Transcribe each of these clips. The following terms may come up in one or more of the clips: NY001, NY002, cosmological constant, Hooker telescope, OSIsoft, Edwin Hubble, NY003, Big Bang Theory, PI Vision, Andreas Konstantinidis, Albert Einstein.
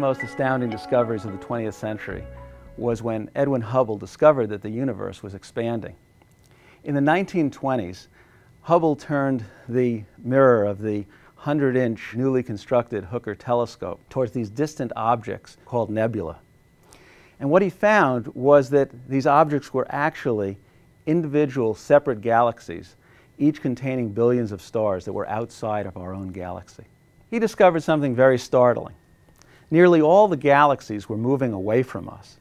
the most astounding discoveries of the 20th century was when Edwin Hubble discovered that the universe was expanding. In the 1920s, Hubble turned the mirror of the 100-inch newly constructed Hooker telescope towards these distant objects called nebula. And what he found was that these objects were actually individual separate galaxies, each containing billions of stars that were outside of our own galaxy. He discovered something very startling. Nearly all the galaxies were moving away from us.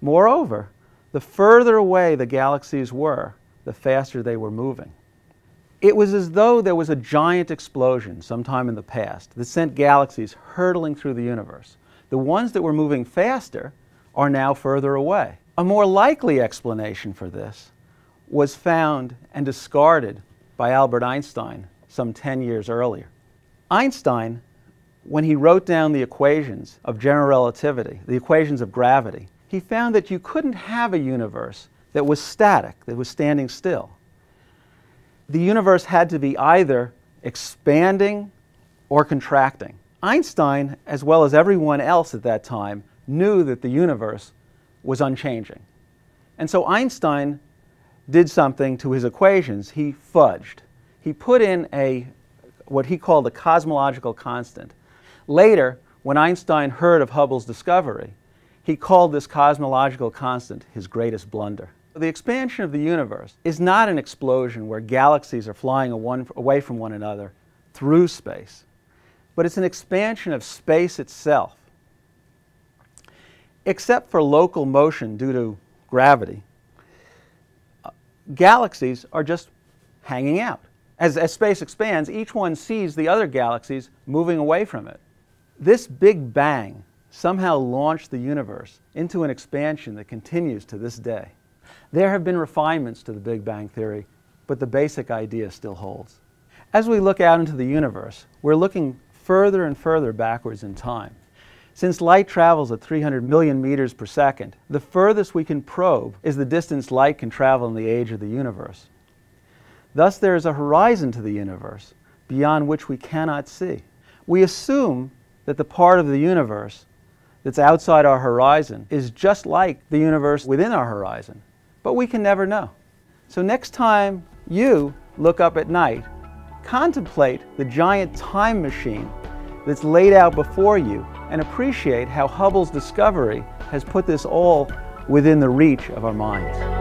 Moreover, the further away the galaxies were, the faster they were moving. It was as though there was a giant explosion sometime in the past that sent galaxies hurtling through the universe. The ones that were moving faster are now further away. A more likely explanation for this was found and discarded by Albert Einstein some 10 years earlier. Einstein, when he wrote down the equations of general relativity, the equations of gravity, he found that you couldn't have a universe that was static, that was standing still. The universe had to be either expanding or contracting. Einstein, as well as everyone else at that time, knew that the universe was unchanging. And so Einstein did something to his equations. He fudged. He put in what he called a cosmological constant. Later, when Einstein heard of Hubble's discovery, he called this cosmological constant his greatest blunder. The expansion of the universe is not an explosion where galaxies are flying away from one another through space, but it's an expansion of space itself. Except for local motion due to gravity, galaxies are just hanging out. As space expands, each one sees the other galaxies moving away from it. This Big Bang somehow launched the universe into an expansion that continues to this day. There have been refinements to the Big Bang Theory, but the basic idea still holds. As we look out into the universe, we're looking further and further backwards in time. Since light travels at 300 million meters per second, the furthest we can probe is the distance light can travel in the age of the universe. Thus, there is a horizon to the universe beyond which we cannot see. We assume that the part of the universe that's outside our horizon is just like the universe within our horizon, but we can never know. So next time you look up at night, contemplate the giant time machine that's laid out before you and appreciate how Hubble's discovery has put this all within the reach of our minds.